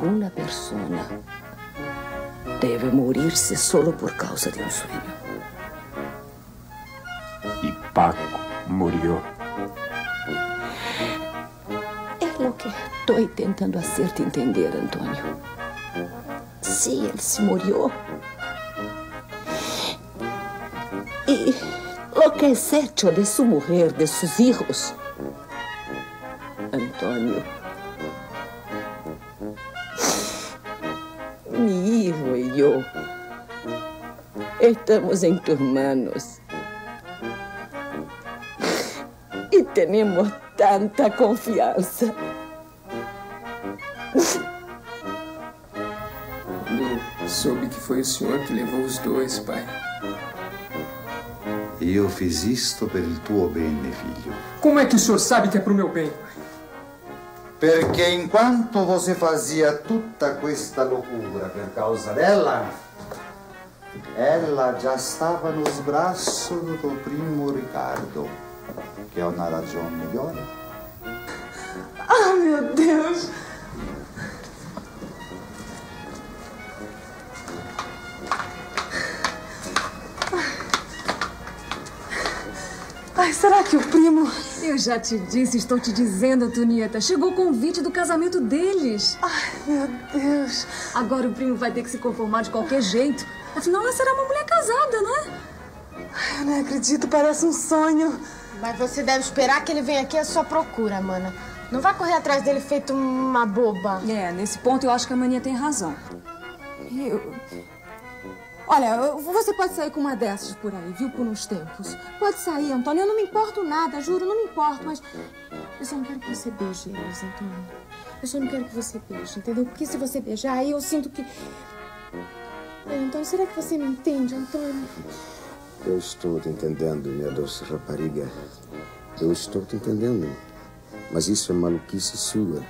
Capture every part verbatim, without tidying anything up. alguma pessoa deve morir-se solo por causa de um sonho. E Paco morreu. É o que estou tentando fazer-te entender, Antônio. Se ele se morreu, e o que é feito de sua mulher, de seus filhos, Antônio, meu filho e eu estamos em tus manos e temos tanta confiança. Quando soube que foi o senhor que levou os dois, pai. Eu fiz isto pelo tuo bene, filho. Como é que o senhor sabe que é pro meu bem, pai? Perché enquanto você fazia tutta questa loucura per causa dela, ela já estava nos braços do teu primo Ricardo, que é uma razão melhor. Ah, meu Deus! Ai, será que o primo... Eu já te disse, estou te dizendo, Antonieta. Chegou o convite do casamento deles. Ai, meu Deus. Agora o primo vai ter que se conformar de qualquer jeito. Afinal, ela será uma mulher casada, não é? Ai, eu não acredito, parece um sonho. Mas você deve esperar que ele venha aqui à sua procura, mana. Não vai correr atrás dele feito uma boba. É, nesse ponto eu acho que a Maninha tem razão. Eu... Olha, você pode sair com uma dessas por aí, viu? Por uns tempos. Pode sair, Antônio. Eu não me importo nada, juro, não me importo, mas... Eu só não quero que você beije eles, Antônio. Eu só não quero que você beije, entendeu? Porque se você beijar, aí eu sinto que... Antônio, será que você me entende, Antônio? Eu estou te entendendo, minha doce rapariga. Eu estou te entendendo. Mas isso é maluquice sua.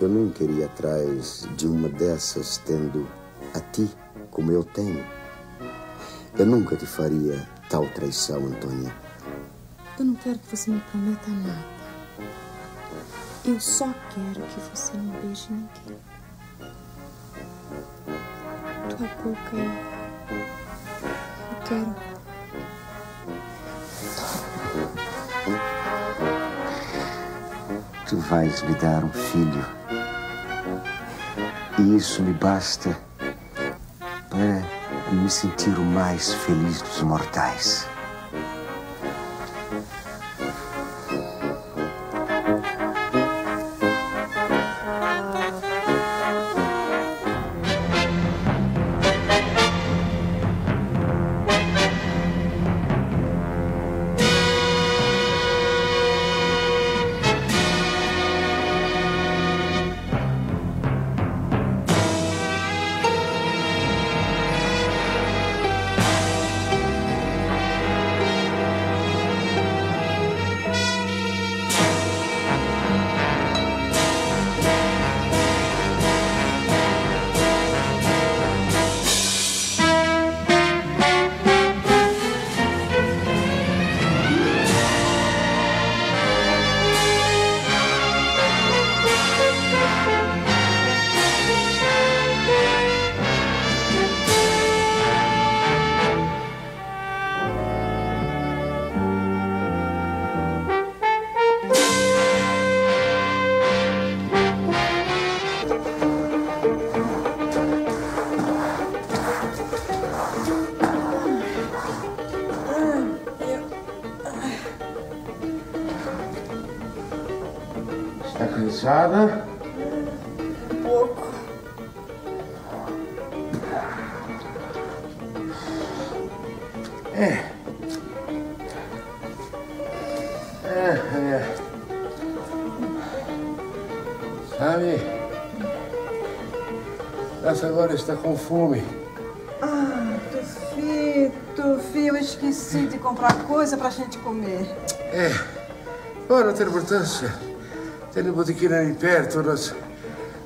Eu não queria ir atrás de uma dessas tendo a ti. Como eu tenho. Eu nunca te faria tal traição, Antônia. Eu não quero que você me prometa nada. Eu só quero que você não beije ninguém. Tua boca eu... Eu quero... Tu vais me dar um filho. E isso me basta... para me sentir o mais feliz dos mortais. Cansada? Um pouco. É. É, é. Sabe? Essa agora está com fome. Ah, Tufi, Tufi, eu esqueci de comprar coisa pra gente comer. É. Agora não tem importância. Tem botiquina ali perto, nós,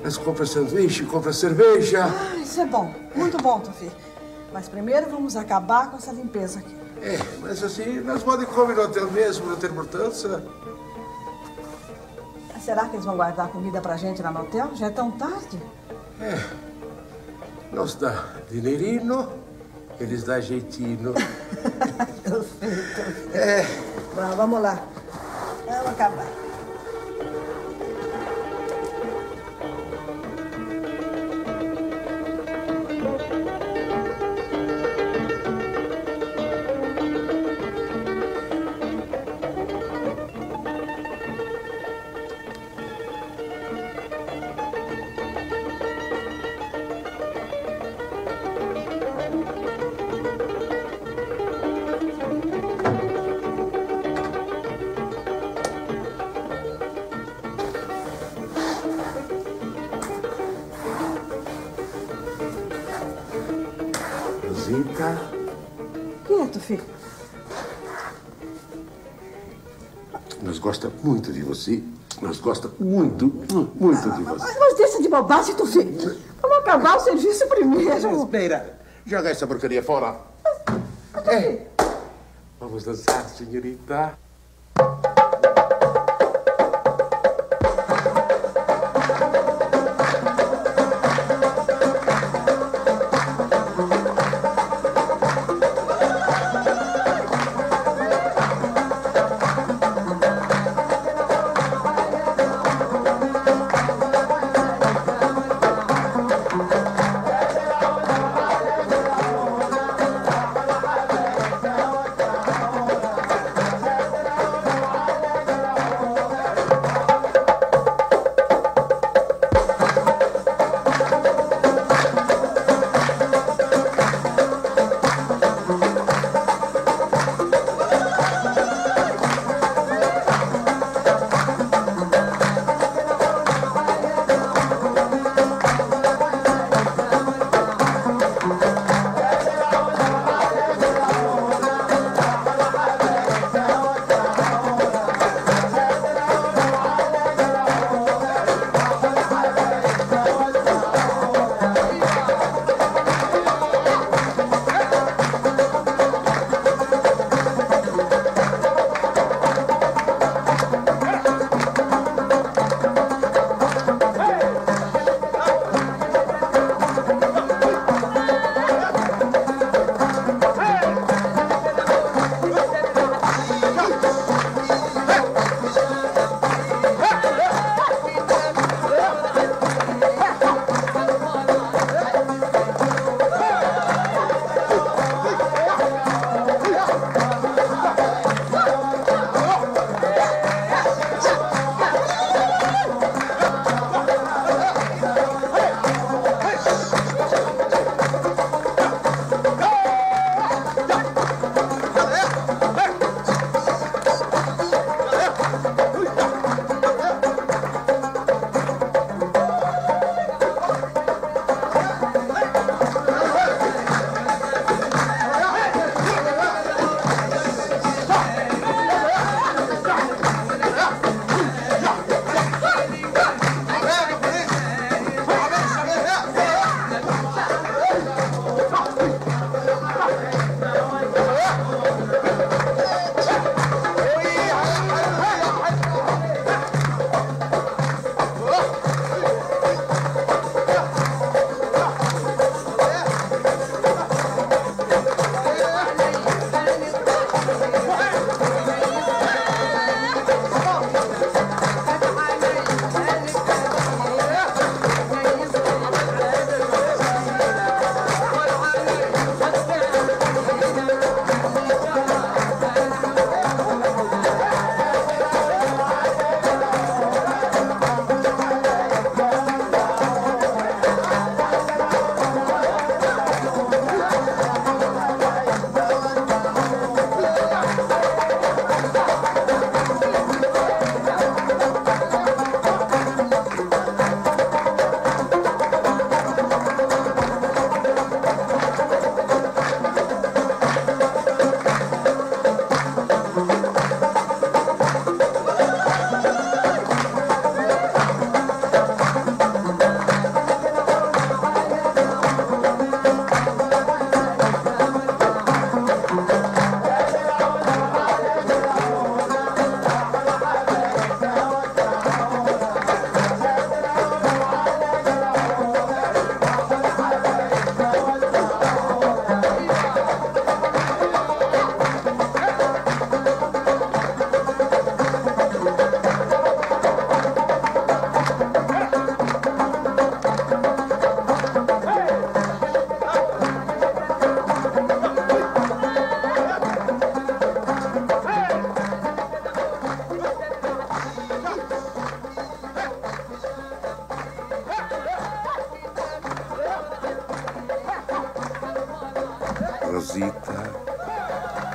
nós compramos sanduíche, compramos cerveja. Ah, isso é bom, muito bom, Tufi. Mas primeiro vamos acabar com essa limpeza aqui. É, mas assim, nós podemos comer no hotel mesmo, não tem importância. Será que eles vão guardar comida pra gente lá no hotel? Já é tão tarde. É. Nós dá dinheirinho, eles dá jeitinho. Perfeito. É. Bom, vamos lá. Vamos acabar. Quieto, filho. Nós gosta muito de você. Nós gosta muito, muito ah, de você. Mas, mas deixa de bobagem, tu filho. Vamos acabar o serviço primeiro. Espera. Joga essa porcaria fora. Mas, mas, é. Vamos dançar, senhorita.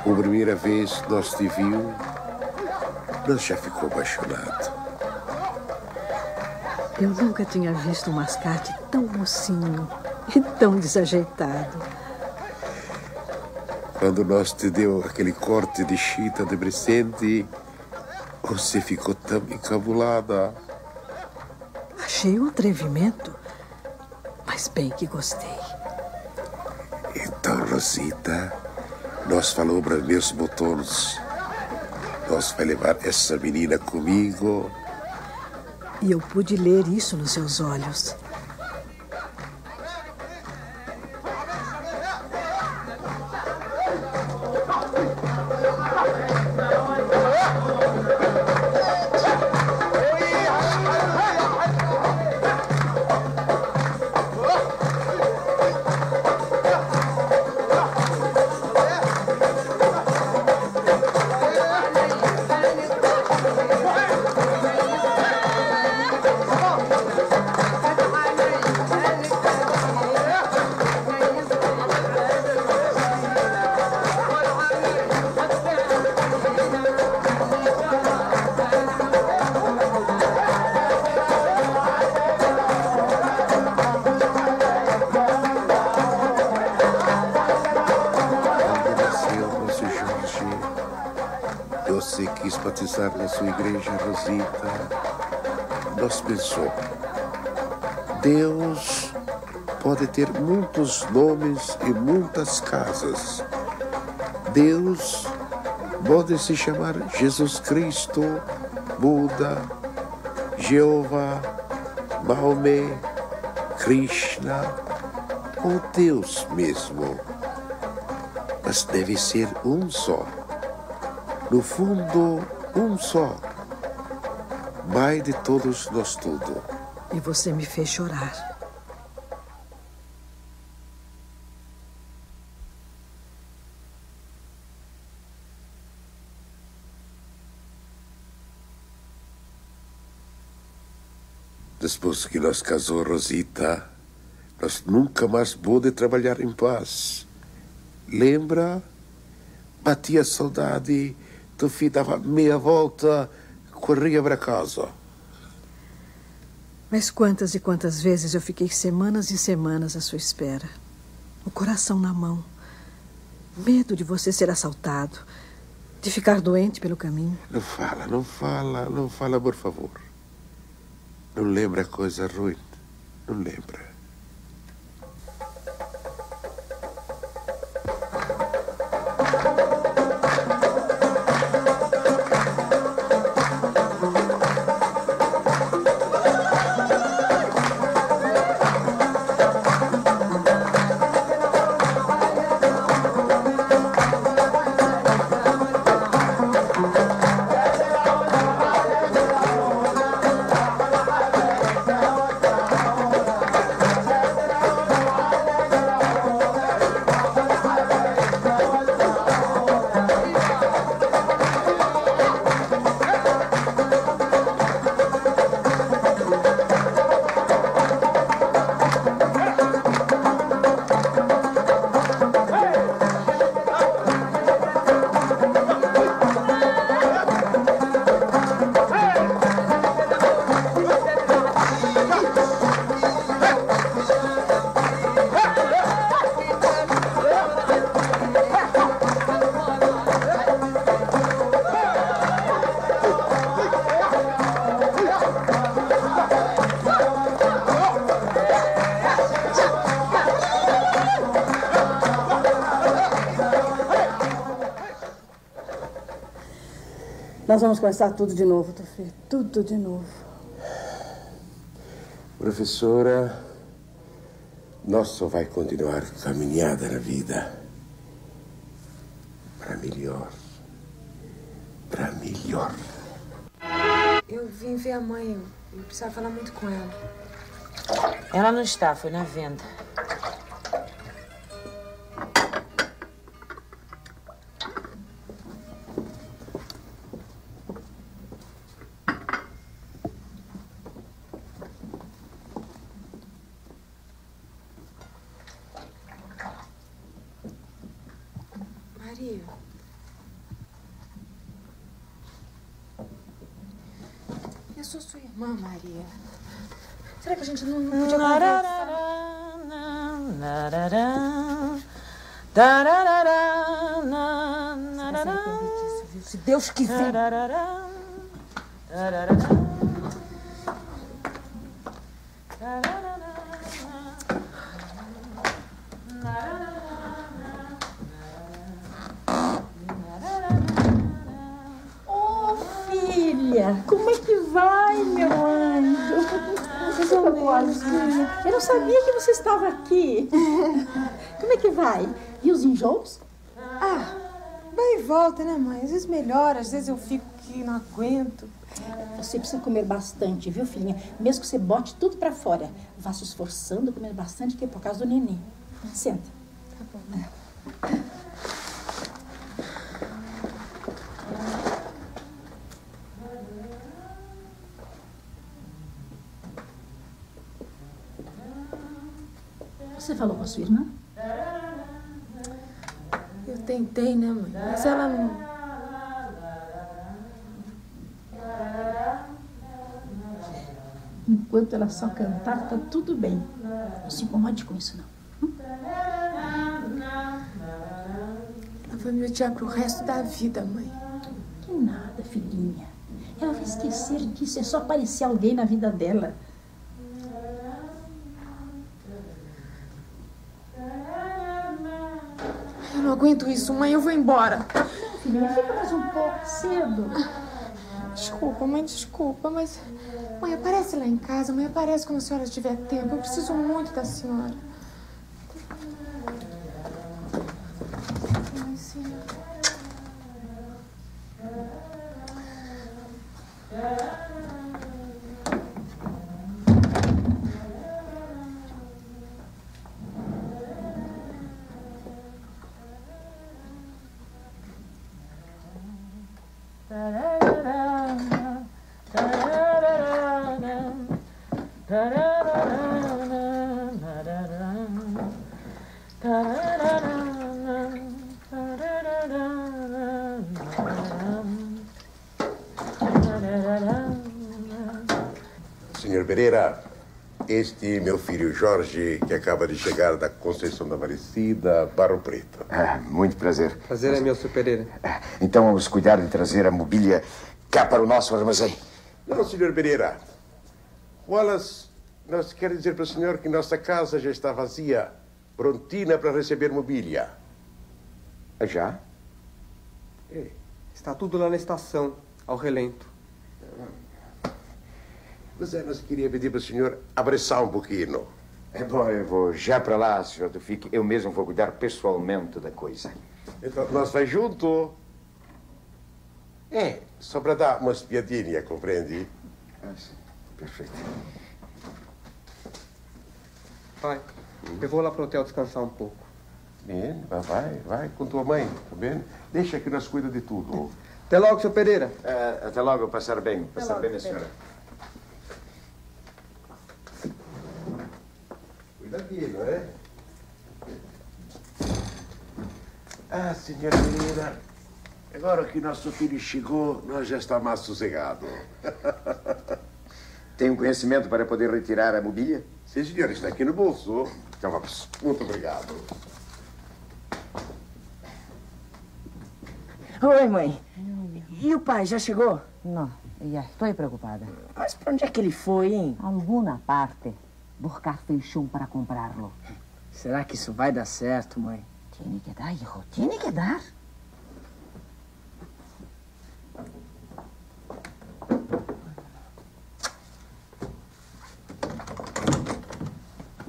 Pela primeira vez que nós te viu, ele já ficou apaixonado. Eu nunca tinha visto um mascate tão mocinho e tão desajeitado. Quando nós te deu aquele corte de chita de presente, você ficou tão encabulada. Achei um atrevimento, mas bem que gostei. Então, Rosita, nós falamos para meus botões. Nós vai levar essa menina comigo. E eu pude ler isso nos seus olhos. Na sua igreja, Rosita, nós pensou, Deus pode ter muitos nomes e muitas casas. Deus pode se chamar Jesus Cristo, Buda, Jeová, Maomé, Krishna, ou Deus mesmo. Mas deve ser um só. No fundo, um só, Pai de todos nós tudo. E você me fez chorar. Depois que nós casou, Rosita, nós nunca mais pude trabalhar em paz. Lembra? Batia saudade. Teu filho dava meia volta, corria para casa. Mas quantas e quantas vezes eu fiquei semanas e semanas à sua espera. O coração na mão. Medo de você ser assaltado. De ficar doente pelo caminho. Não fala, não fala, não fala, por favor. Não lembra coisa ruim. Não lembra. Nós vamos começar tudo de novo, Tufê. Tudo de novo. Professora, nós só vai continuar caminhada na vida. Para melhor. Para melhor. Eu vim ver a mãe. Eu precisava falar muito com ela. Ela não está, foi na venda. sou sua irmã, Maria. Será que a gente não podia conversar? Se Deus quiser. Oh, filha, como é que vai, meu anjo? Eu não sabia que você estava aqui. Como é que vai? E os enjoos? Ah, vai e volta, né, mãe? Às vezes melhora, às vezes eu fico que não aguento. Você precisa comer bastante, viu, filhinha? Mesmo que você bote tudo pra fora. Vá se esforçando a comer bastante, que é por causa do neném. Senta. Tá bom, né? Você falou com a sua irmã? Eu tentei, né, mãe? Mas ela não... Enquanto ela só cantar, tá tudo bem. Não se incomode com isso, não. Hum? Ela vai me odiar pro resto da vida, mãe. Que nada, filhinha. Ela vai esquecer disso. É só aparecer alguém na vida dela. Eu não aguento isso, mãe. Eu vou embora. Não, filha, fica mais um pouco cedo. Desculpa, mãe, desculpa, mas... Mãe, aparece lá em casa. Mãe, aparece quando a senhora tiver tempo. Eu preciso muito da senhora. Mãe, senhora. Senhor Pereira, este meu filho Jorge, que acaba de chegar da Conceição da Aparecida, Barro Preto. Ah, muito prazer. Prazer é meu, senhor Pereira. Então vamos cuidar de trazer a mobília cá para o nosso armazém. Não, senhor Pereira. Wallace, nós queremos dizer para o senhor que nossa casa já está vazia, prontina para receber mobília. Já? É. Está tudo lá na estação, ao relento. Mas eu queria pedir para o senhor abraçar um pouquinho. É bom, eu vou já para lá, senhor Dufique. Eu mesmo vou cuidar pessoalmente da coisa. Então, nós vai junto. É, só para dar uma espiadinha, compreende? Ah, sim. Perfeito. Pai, hum? eu vou lá para o hotel descansar um pouco. Bem, vai, vai com tua mãe, tá bem? Deixa que nós cuida de tudo. Até logo, senhor Pereira. Ah, até logo, passar bem. Passar logo, bem, a senhora. Pedro. Aqui, não é? Ah, senhora Pereira, agora que nosso filho chegou, nós já está mais sossegado. Tem um conhecimento para poder retirar a mobília? Sim, senhor, está aqui no bolso. Então vamos. Muito obrigado. Oi, mãe. E o pai, já chegou? Não, já estou preocupada. Mas para onde é que ele foi, hein? Alguma parte. Buscar fechou para comprá-lo. Será que isso vai dar certo, mãe? Tem que dar, hijo. Tem que dar.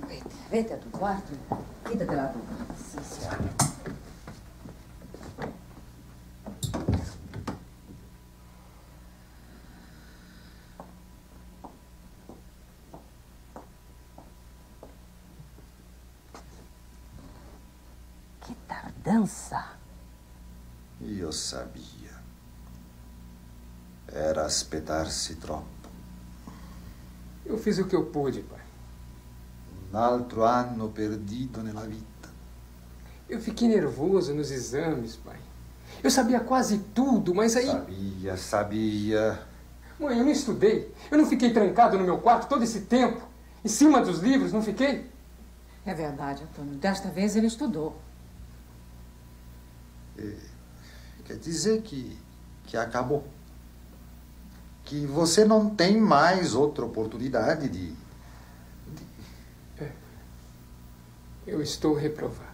Vete, vete a tu quarto. Quítate lá tu. Sim, senhora. Dança. E eu sabia. Era hospedar-se troppo. Eu fiz o que eu pude, pai. Um altro anno perdido nella vita. Eu fiquei nervoso nos exames, pai. Eu sabia quase tudo, mas aí... Sabia, sabia. Mãe, eu não estudei. Eu não fiquei trancado no meu quarto todo esse tempo. Em cima dos livros, não fiquei? É verdade, Antônio. Desta vez ele estudou. É, quer dizer que, que acabou. Que você não tem mais outra oportunidade de... de... É. Eu estou reprovado.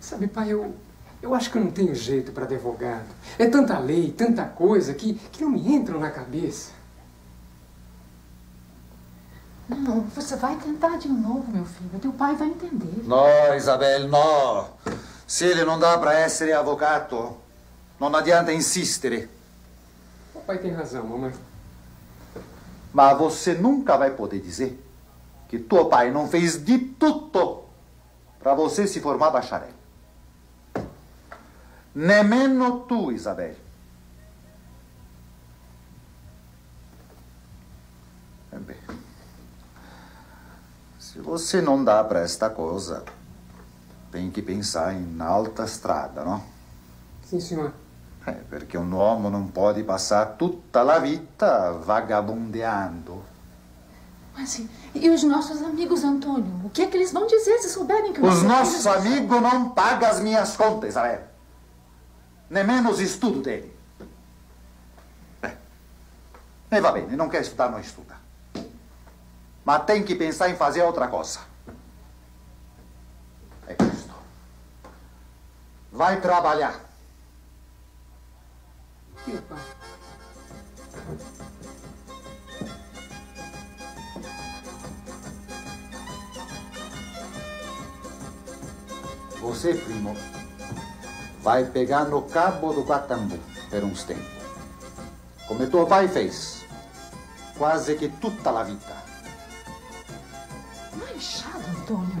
Sabe, pai, eu... Eu acho que eu não tenho jeito para advogado. É tanta lei, tanta coisa, que, que não me entram na cabeça. Não, você vai tentar de novo, meu filho. Teu pai vai entender. Não, Isabel, não. Se ele não dá para ser avvocato, não adianta insistere. Papai tem razão, mamãe. Mas você nunca vai poder dizer que teu pai não fez de tudo para você se formar bacharel. Nemmeno tu, Isabel. Bem, se você não dá para esta coisa, tem que pensar em alta estrada, não? Sim, senhor. É, porque um uomo não pode passar tutta la vita vagabundeando. Mas e, e os nossos amigos, Antônio? O que é que eles vão dizer se souberem que... Os nossos amigos não pagam as minhas contas, Isabel. Nem menos estudo dele. É. E va bene, não quer estudar, não estuda. Mas tem que pensar em fazer outra coisa. É isto. Vai trabalhar. Epa. Você, primo, vai pegar no cabo do Guatambu por uns tempos. Como teu pai fez. Quase que tutta la vida. Não é inchado, Antônio.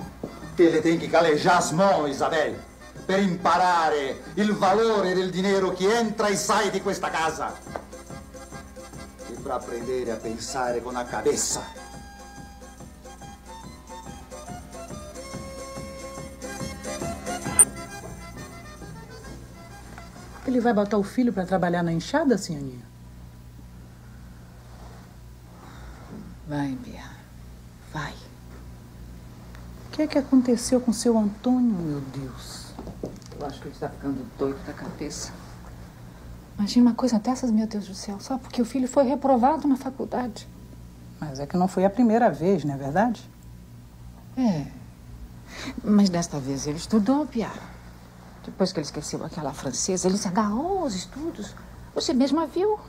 Ele tem que calejar as mãos, Isabel, per imparare il valore del dinheiro que entra e sai de questa casa. E para aprender a pensar com a cabeça. Ele vai botar o filho para trabalhar na enxada, senhorinha? Vai, Bia. Vai. O que é que aconteceu com seu Antônio, meu Deus? Eu acho que ele está ficando doido da cabeça. Imagina uma coisa dessas, meu Deus do céu, só porque o filho foi reprovado na faculdade. Mas é que não foi a primeira vez, não é verdade? É. Mas desta vez ele estudou, Bia. Depois que ele esqueceu aquela francesa, ele se agarrou aos estudos. Você mesma viu.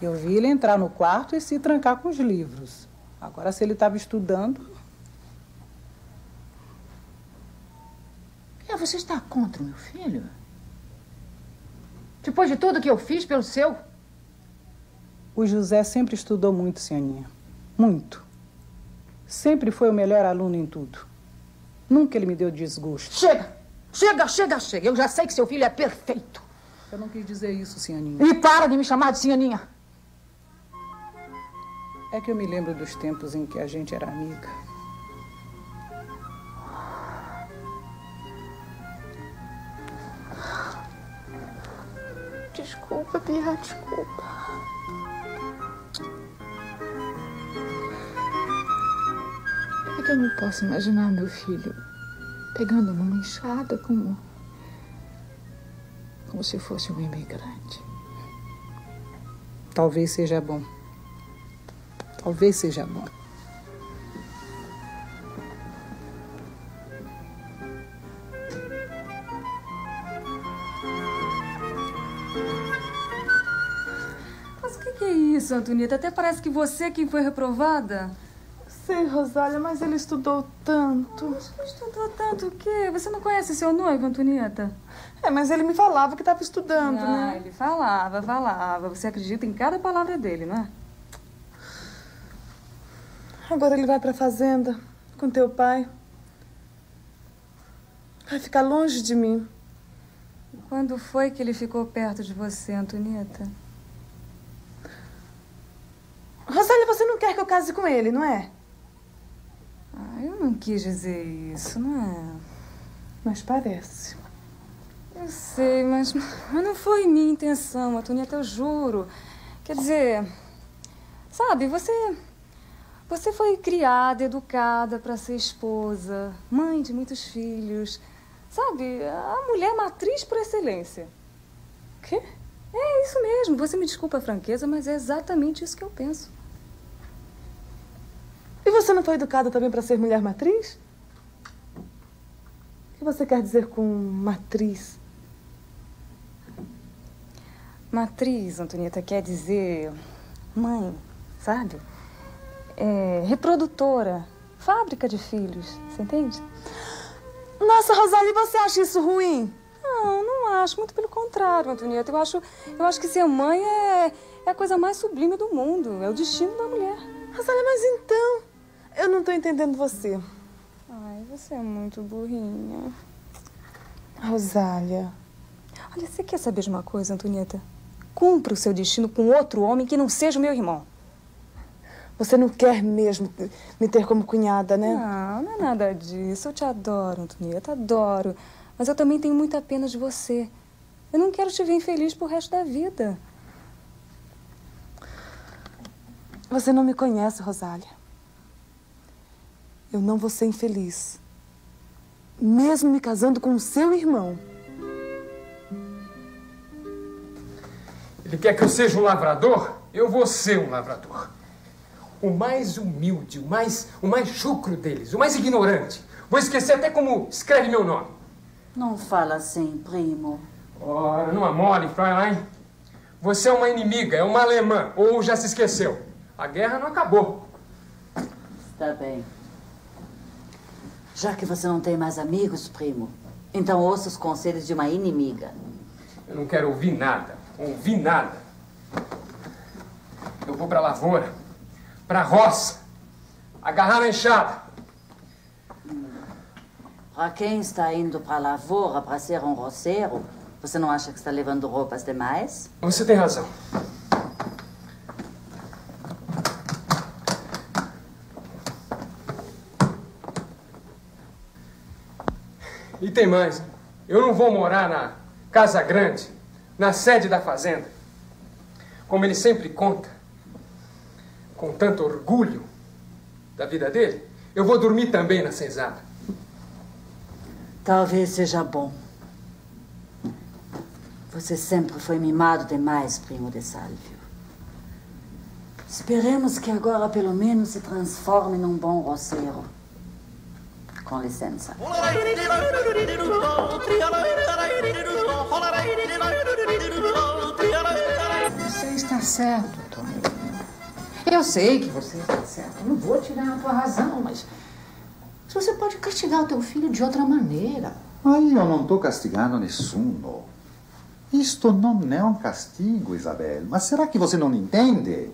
Eu vi ele entrar no quarto e se trancar com os livros. Agora, se ele estava estudando... É, você está contra o meu filho? Depois de tudo que eu fiz pelo seu? O José sempre estudou muito, senhorinha. Muito. Sempre foi o melhor aluno em tudo. Nunca ele me deu desgosto. Chega! Chega, chega, chega. Eu já sei que seu filho é perfeito. Eu não quis dizer isso, senhorinha. E para de me chamar de senhorinha. É que eu me lembro dos tempos em que a gente era amiga. Desculpa, Bia, desculpa. É que eu não posso imaginar meu filho pegando uma enxada como... como se fosse um imigrante. Talvez seja bom. Talvez seja bom. Mas o que, que é isso, Antonieta? Até parece que você é quem foi reprovada. Sei, Rosália, mas ele estudou tanto. Mas estudou tanto o quê? Você não conhece seu noivo, Antonieta? É, mas ele me falava que estava estudando, ah, né? Ah, ele falava, falava. Você acredita em cada palavra dele, não é? Agora ele vai pra fazenda com teu pai. Vai ficar longe de mim. Quando foi que ele ficou perto de você, Antonieta? Rosália, você não quer que eu case com ele, não é? Ah, eu não quis dizer isso, não é? Mas parece. Eu sei, mas, mas não foi minha intenção, Antonieta, eu juro. Quer dizer, sabe, você... Você foi criada, educada para ser esposa, mãe de muitos filhos. Sabe, a mulher matriz por excelência. O quê? É isso mesmo, você me desculpa a franqueza, mas é exatamente isso que eu penso. E você não foi educada também para ser mulher matriz? O que você quer dizer com matriz? Matriz, Antonieta, quer dizer mãe, sabe? É, reprodutora, fábrica de filhos, você entende? Nossa, Rosalie, você acha isso ruim? Não, não acho, muito pelo contrário, Antonieta. Eu acho, eu acho que ser mãe é, é a coisa mais sublime do mundo, é o destino da mulher. Rosalie, mas então, eu não tô entendendo você. Ai, você é muito burrinha. Rosalie... Olha, você quer saber de uma coisa, Antonieta? Cumpra o seu destino com outro homem que não seja o meu irmão. Você não quer mesmo me ter como cunhada, né? Não, não é nada disso. Eu te adoro, Antonieta, adoro. Mas eu também tenho muita pena de você. Eu não quero te ver infeliz pro resto da vida. Você não me conhece, Rosália. Eu não vou ser infeliz. Mesmo me casando com o seu irmão. Ele quer que eu seja um lavrador? Eu vou ser um lavrador. O mais humilde, o mais, o mais chucro deles, o mais ignorante. Vou esquecer até como escreve meu nome. Não fala assim, primo. Ora, não amole, Fräulein. Você é uma inimiga, é uma alemã, ou já se esqueceu. A guerra não acabou. Está bem. Já que você não tem mais amigos, primo, então ouça os conselhos de uma inimiga. Eu não quero ouvir nada. Ouvi nada. Eu vou pra lavoura, pra roça, agarrar a enxada. Hum. Pra quem está indo pra lavoura pra ser um roceiro, você não acha que está levando roupas demais? Você tem razão. E tem mais. Eu não vou morar na Casa Grande, na sede da fazenda, como ele sempre conta, com tanto orgulho da vida dele, eu vou dormir também na senzala. Talvez seja bom. Você sempre foi mimado demais, primo de Sálvio. Esperemos que agora pelo menos se transforme num bom roceiro. Com licença. Você está certo, Antônio. Eu sei que você está certo. Eu não vou tirar a tua razão, mas... Você pode castigar o teu filho de outra maneira. Ai, eu não estou castigando nessuno. Isto não é um castigo, Isabel. Mas será que você não entende?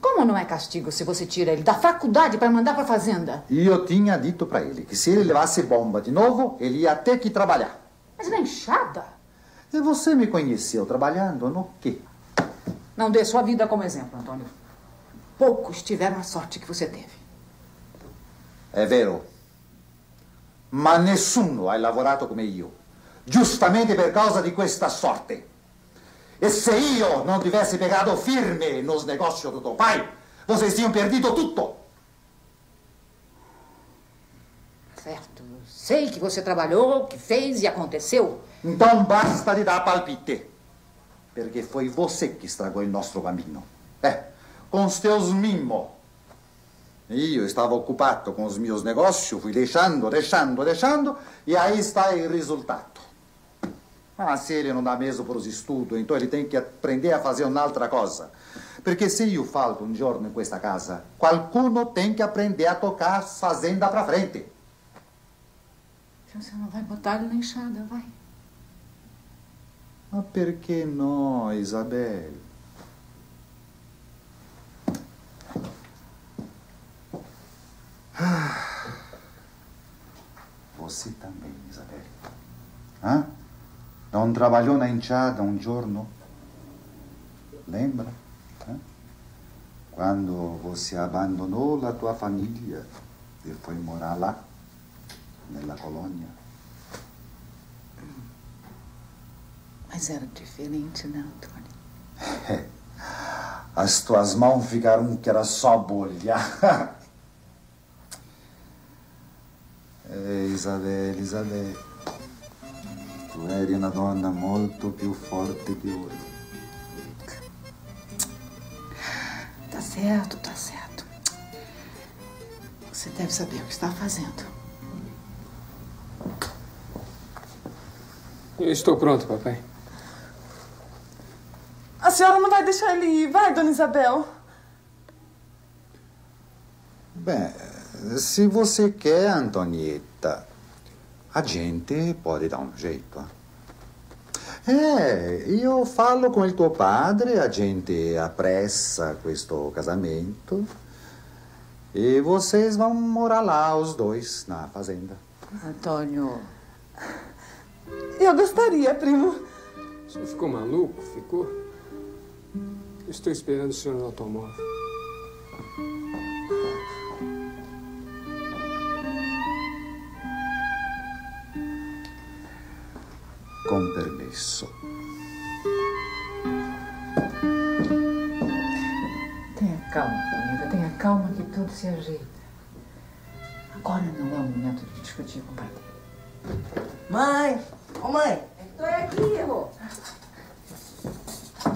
Como não é castigo se você tira ele da faculdade para mandar para a fazenda? E eu tinha dito para ele que se ele levasse bomba de novo, ele ia ter que trabalhar. Mas na enxada? E você me conheceu trabalhando no quê? Não dê sua vida como exemplo, Antônio. Poucos tiveram a sorte que você teve. É vero. Ma nessuno ha lavorato come io, justamente per causa di questa sorte. E se io non tivessi pegato firme nos negócios do teu pai, vocês tinham perdido tudo. Certo, eu sei que você trabalhou, que fez e aconteceu. Então basta de dar palpite, porque foi você que estragou o nosso caminho. É, com os teus mimos. Io estava ocupado com os meus negócios, fui deixando, deixando, deixando, e aí está o resultado. Ah, se ele não dá mesmo para os estudos, então ele tem que aprender a fazer un'altra coisa. Porque se eu falto um giorno em questa casa, qualcuno tem que aprender a tocar fazenda para frente. Então você não vai botar ele na enxada, vai? Mas por que não, Isabel? Você também, Isabel. Hã? Não trabalhou na enxada um giorno? Lembra? Hein? Quando você abandonou a tua família e foi morar lá, na colônia. Mas era diferente, né, Antônio? As tuas mãos ficaram que era só bolha. Ei, Isabel, Isabel. Tu eri una donna molto più forte di ora. Tá certo, tá certo. Você deve saber o que está fazendo. Eu estou pronto, papai. A senhora não vai deixar ele ir, vai, dona Isabel? Bem, se você quer, Antonieta, a gente pode dar um jeito. É, eu falo com il tuo padre, a gente apressa questo casamento e vocês vão morar lá, os dois, na fazenda. Antônio... Eu gostaria, primo. O senhor ficou maluco? Ficou? Estou esperando o senhor no automóvel. Com permisso. Tenha calma, amiga. Tenha calma que tudo se ajeita. Agora não é o momento de discutir com o pai dele. Mãe! Ô, mãe! Estou aqui, irmão.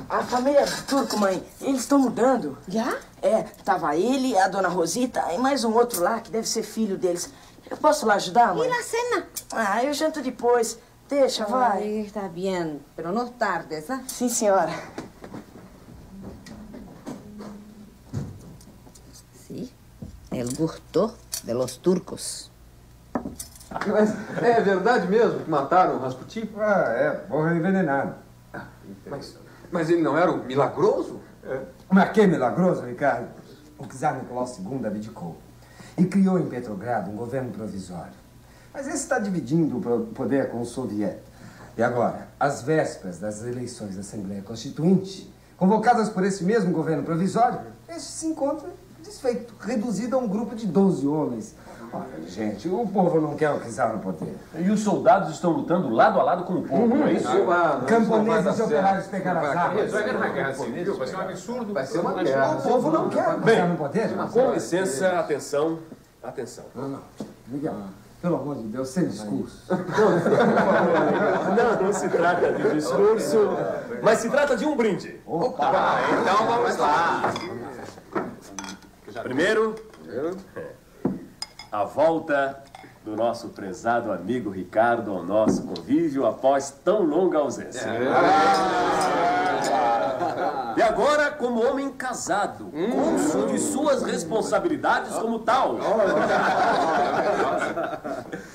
A família do Turco, mãe, eles estão mudando. Já? É, tava ele, a dona Rosita e mais um outro lá que deve ser filho deles. Eu posso lá ajudar, mãe? E na cena? Ah, eu janto depois. Deixa, vai. Vai, está bem, pero não tarde, tá? Sim, senhora. Sim, ele gostou de los turcos. Mas é verdade mesmo que mataram o Rasputin? Ah, é, morreu envenenado. Ah, mas, mas ele não era um milagroso? É. Mas que milagroso, Ricardo? O czar Nicolau segundo abdicou e criou em Petrogrado um governo provisório. Mas esse está dividindo o poder com o soviético. E agora, às vésperas das eleições da Assembleia Constituinte, convocadas por esse mesmo governo provisório, este se encontra desfeito, reduzido a um grupo de doze homens. Olha, gente, o povo não quer pisar no poder. E os soldados estão lutando lado a lado com o povo, uhum, não é isso? Ah, camponeses e operários pegaram as armas. Vai ser uma guerra civil, vai ser um absurdo. Vai ser uma guerra. O povo não quer pisar no poder. Com licença, atenção, atenção. Não, não, Miguel, pelo amor de Deus, sem discurso. Não, não se trata de discurso, mas se trata de um brinde. Opa, Opa então vamos lá. Primeiro... a volta do nosso prezado amigo Ricardo ao nosso convívio após tão longa ausência. E agora, como homem casado, cônscio de suas responsabilidades como tal.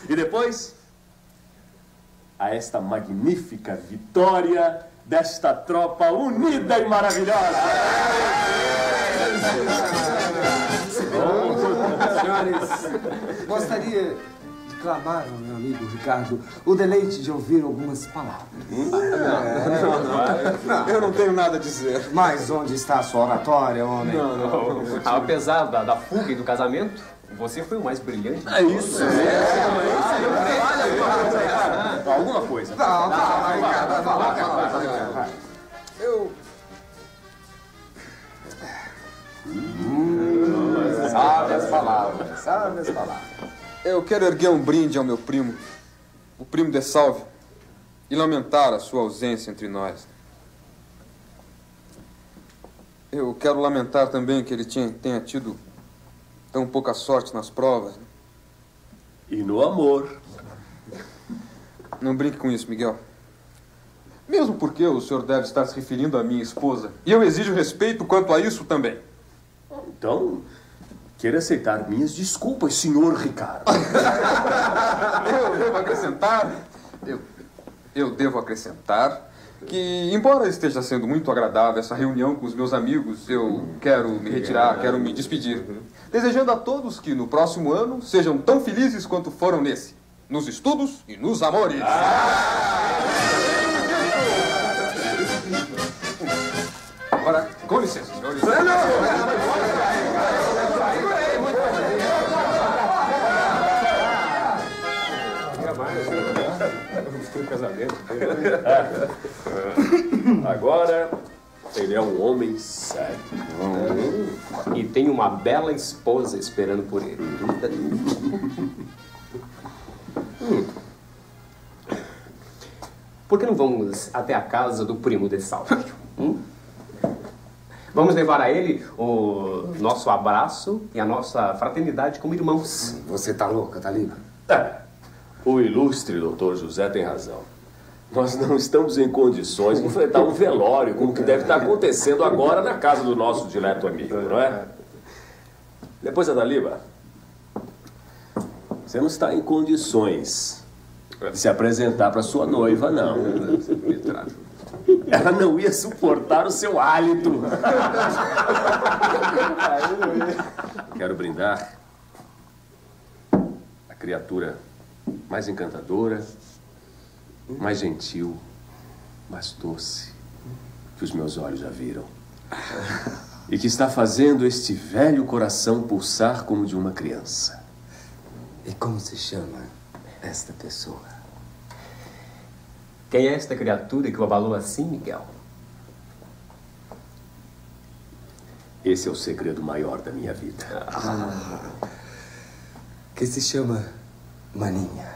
E depois, a esta magnífica vitória desta tropa unida e maravilhosa. Senhores, gostaria de clamar ao meu amigo Ricardo o deleite de ouvir algumas palavras. Hum? Não, não, não, não, eu não tenho nada a dizer. Mas onde está a sua oratória, homem? Não, não. Apesar da, da fuga e do casamento, você foi o mais brilhante. É isso. É, é, é, é. Alguma coisa. Não, não, eu... Sabe as palavras, sabe as palavras. Eu quero erguer um brinde ao meu primo, o primo de Salve, e lamentar a sua ausência entre nós. Eu quero lamentar também que ele tinha, tenha tido tão pouca sorte nas provas. E no amor. Não brinque com isso, Miguel. Mesmo porque o senhor deve estar se referindo à minha esposa, e eu exijo respeito quanto a isso também. Então... quero aceitar minhas desculpas, senhor Ricardo. Eu devo acrescentar... Eu, eu devo acrescentar que, embora esteja sendo muito agradável essa reunião com os meus amigos, eu quero me retirar, quero me despedir. Desejando a todos que, no próximo ano, sejam tão felizes quanto foram nesse. Nos estudos e nos amores. Agora, com licença, senhores. Casamento. Agora, ele é um homem sério. Né? E tem uma bela esposa esperando por ele. Hum. Por que não vamos até a casa do primo de Sálvio? Hum? Vamos levar a ele o nosso abraço e a nossa fraternidade como irmãos. Você tá louca, tá linda? É. O ilustre doutor José tem razão. Nós não estamos em condições de enfrentar um velório como que deve estar acontecendo agora na casa do nosso dileto amigo, não é? Depois, Adaliba, você não está em condições de se apresentar para sua noiva, não. Ela não ia suportar o seu hálito. Quero brindar a criatura mais encantadora, mais gentil, mais doce que os meus olhos já viram. E que está fazendo este velho coração pulsar como de uma criança. E como se chama esta pessoa? Quem é esta criatura que o abalou assim, Miguel? Esse é o segredo maior da minha vida. Ah, que se chama Maninha.